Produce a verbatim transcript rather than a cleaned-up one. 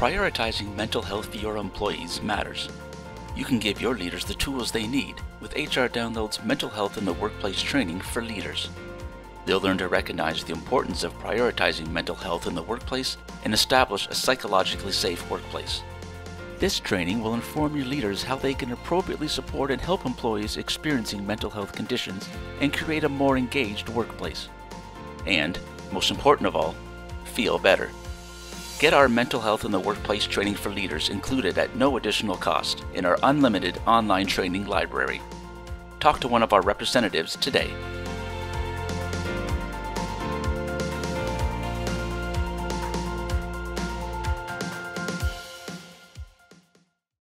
prioritizing mental health for your employees matters. You can give your leaders the tools they need with H R Downloads Mental Health in the Workplace training for leaders. They'll learn to recognize the importance of prioritizing mental health in the workplace and establish a psychologically safe workplace. This training will inform your leaders how they can appropriately support and help employees experiencing mental health conditions and create a more engaged workplace. And, most important of all, feel better. Get our Mental Health in the Workplace training for leaders included at no additional cost in our unlimited online training library. Talk to one of our representatives today.